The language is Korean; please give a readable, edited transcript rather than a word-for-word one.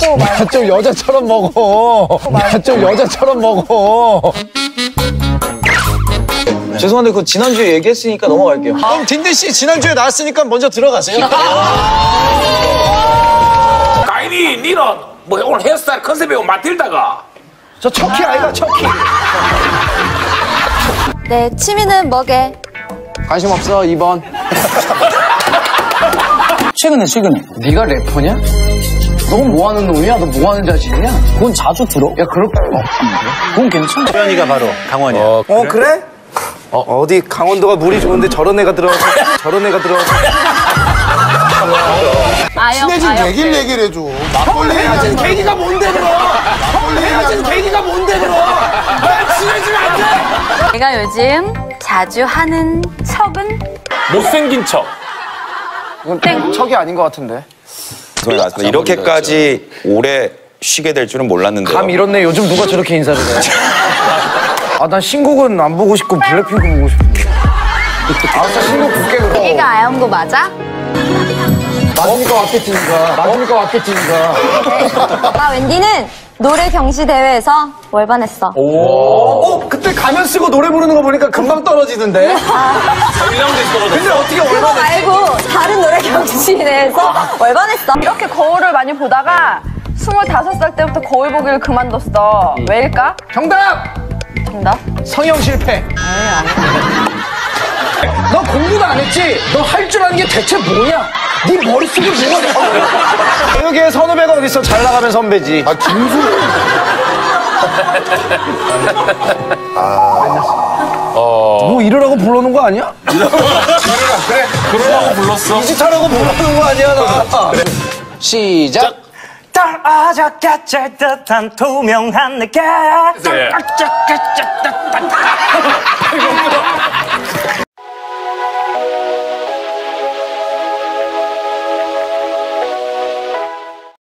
하고 나 좀 여자처럼 먹어. 나 좀 여자처럼 먹어. 죄송한데 그거 지난주에 얘기했으니까 넘어갈게요. 그럼 딘딘 씨 지난주에 나왔으니까 먼저 들어가세요. 가인이 니는 뭐 오늘 헤어스타일 컨셉에 맞들다가 저 척키 아이가 척키. 네, 취미는 뭐게? 관심 없어, 2번. 최근에 네가 래퍼냐? 너 뭐 하는 놈이야? 너 뭐 하는 자식이냐? 그건 자주 들어? 야, 그럴 거 없는데? 그건 괜찮아. 수현이가 바로 강원이야. 그래? 어디 강원도가 물이 좋은데 저런 애가 들어와서 친해진 얘기를 해줘. 형을 헤어진 계기가 뭔데 그럼? 왜 친해지면 안 돼? 내가 요즘 자주 하는 척은? 못생긴 척. 이건 땡. 척이 아닌 것 같은데. 이렇게까지 오래 쉬게 될 줄은 몰랐는데요. 감 이렇네. 요즘 누가 저렇게 인사를 해. 아, 난 신곡은 안 보고 싶고 블랙핑크 보고 싶은데. 아, 진짜 신곡 볼게 그럼. 애기가 아연 거 맞아? 맞으니까 왔겠지인가. 나 웬디는 노래 경시 대회에서 월반했어. 오. 그때 가면 쓰고 노래 부르는 거 보니까 금방 떨어지던데. 근데 어떻게 월반했어? 그거 말고 다른 노래 경시 대회에서 월반했어. 이렇게 거울을 많이 보다가 25살 때부터 거울 보기를 그만뒀어. 왜일까? 정답! 성형 실패. 너 공부도 안 했지? 너 할 줄 아는 게 대체 뭐냐? 네 머릿속에 뭐가. 교육의 선후배가 어딨어? 잘 나가면 선배지. 아, 김수현. 뭐 이러라고 불러놓은 거 아니야? 그래. 그러라고 불렀어. 이지타라고 불러놓은 거 아니야, 나. 그래. 시작. 떨어져 갇힐 듯한 투명한 내게.